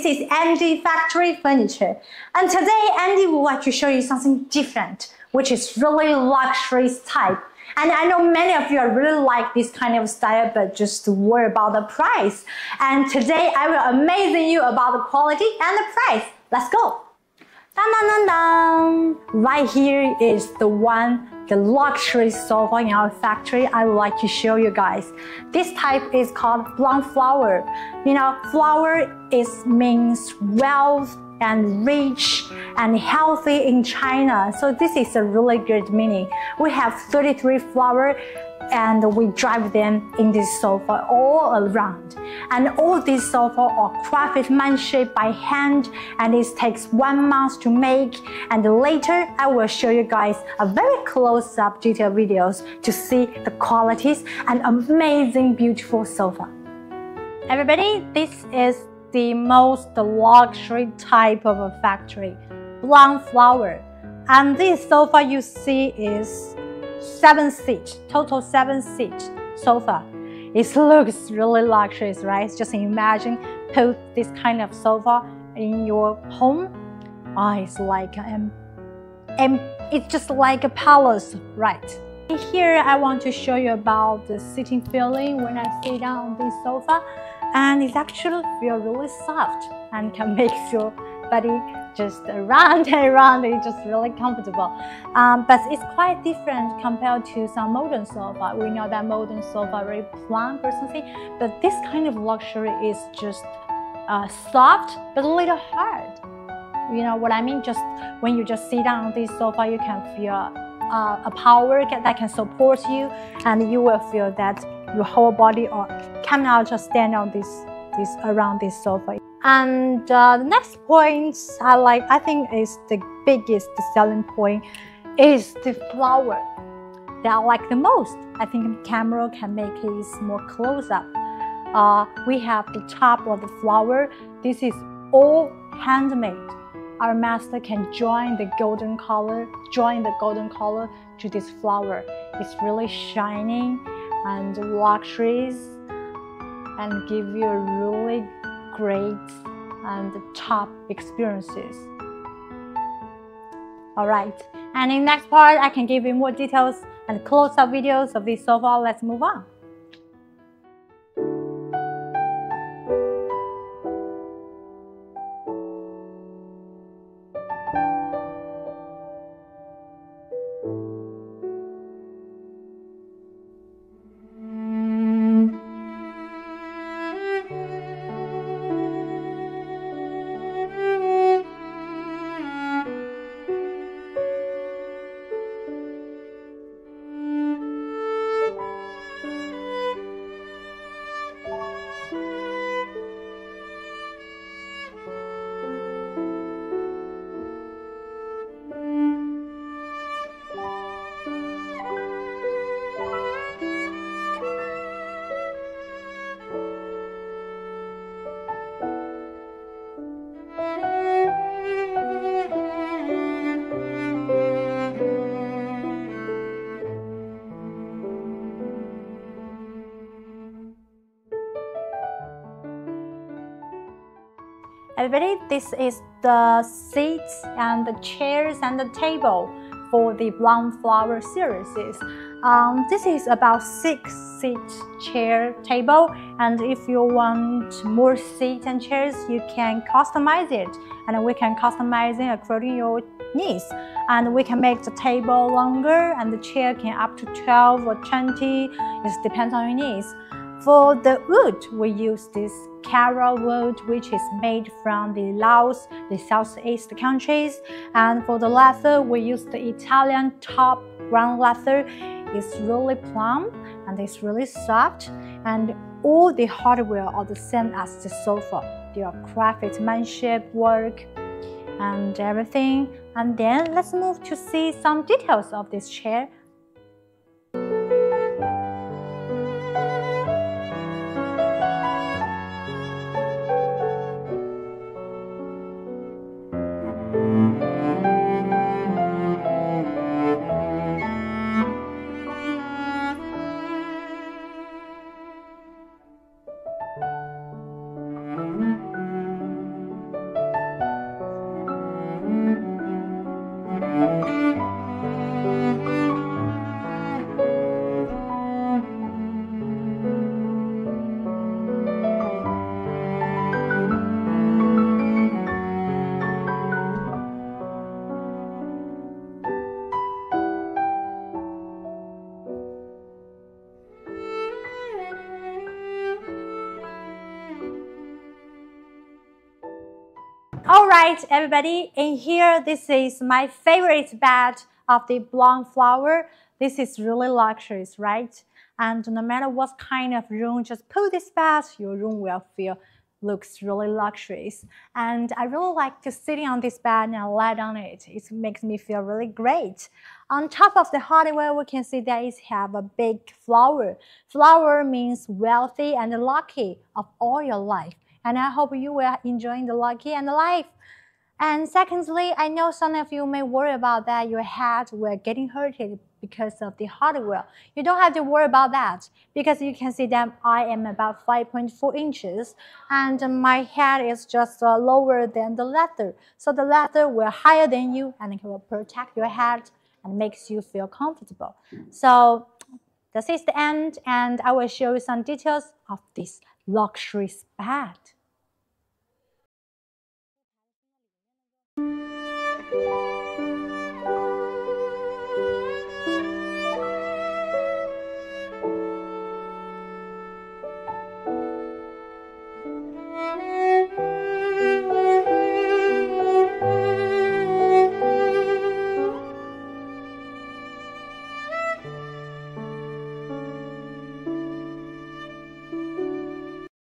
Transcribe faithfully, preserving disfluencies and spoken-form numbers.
This is Andy Factory Furniture. And today, Andy would like to show you something different, which is really luxury type. And I know many of you really like this kind of style, but just worry about the price. And today, I will amaze you about the quality and the price. Let's go. Dun, dun, dun, dun. Right here is the one, the luxury sofa in our factory I would like to show you guys. This type is called Bloom Flower. You know, flower is means wealth and rich and healthy in China. So this is a really good meaning. We have thirty-three flowers and we drive them in this sofa all around. And all these sofa are craftsmanship by hand, and it takes one month to make. And later, I will show you guys a very close-up detail videos to see the qualities and amazing, beautiful sofa. Everybody, this is the most luxury type of a factory, Bloom Flower. And this sofa you see is seven seat, total seven seat sofa. It looks really luxurious, right? Just imagine put this kind of sofa in your home. Oh, it's like um, um, it's just like a palace, right? Here I want to show you about the sitting feeling when I sit down on this sofa, and it actually feels really soft and can make your body just around and around. It's just really comfortable. Um, but it's quite different compared to some modern sofa. We know that modern sofa are very plump or something, but this kind of luxury is just uh, soft but a little hard. You know what I mean? Just when you just sit down on this sofa, you can feel uh, a power that can support you, and you will feel that your whole body or cannot just stand on this this around this sofa. And uh, the next point I like, I think, is the biggest selling point is the flower that I like the most. I think the camera can make it more close up. Uh, we have the top of the flower. This is all handmade. Our master can join the golden color, join the golden color to this flower. It's really shining and luxurious, and give you a really great and top experiences. All right, and in the next part, I can give you more details and close-up videos of this sofa. Let's move on. Everybody, this is the seats and the chairs and the table for the Bloom Flower series. Um, this is about six seat chair table, and if you want more seats and chairs, you can customize it, and we can customize it according to your needs. And we can make the table longer, and the chair can up to twelve or twenty. It depends on your needs. For the wood, we use this Kara wood, which is made from the Laos, the Southeast countries. And for the leather, we use the Italian top ground leather. It's really plump and it's really soft. And all the hardware are the same as the sofa. They are craftsmanship work and everything. And then let's move to see some details of this chair. Alright everybody, in here this is my favorite bed of the Bloom Flower. This is really luxurious, right? And no matter what kind of room, just put this bed, your room will feel looks really luxurious. And I really like to sit on this bed and lie on it. It makes me feel really great. On top of the hardware, we can see that it have a big flower. Flower means wealthy and lucky of all your life. And I hope you will enjoy the lucky and the life. And secondly, I know some of you may worry about that your head will getting hurted because of the hardware. You don't have to worry about that because you can see that I am about five point four inches and my head is just uh, lower than the leather. So the leather will higher than you and it will protect your head and makes you feel comfortable. So this is the end and I will show you some details of this luxury bed.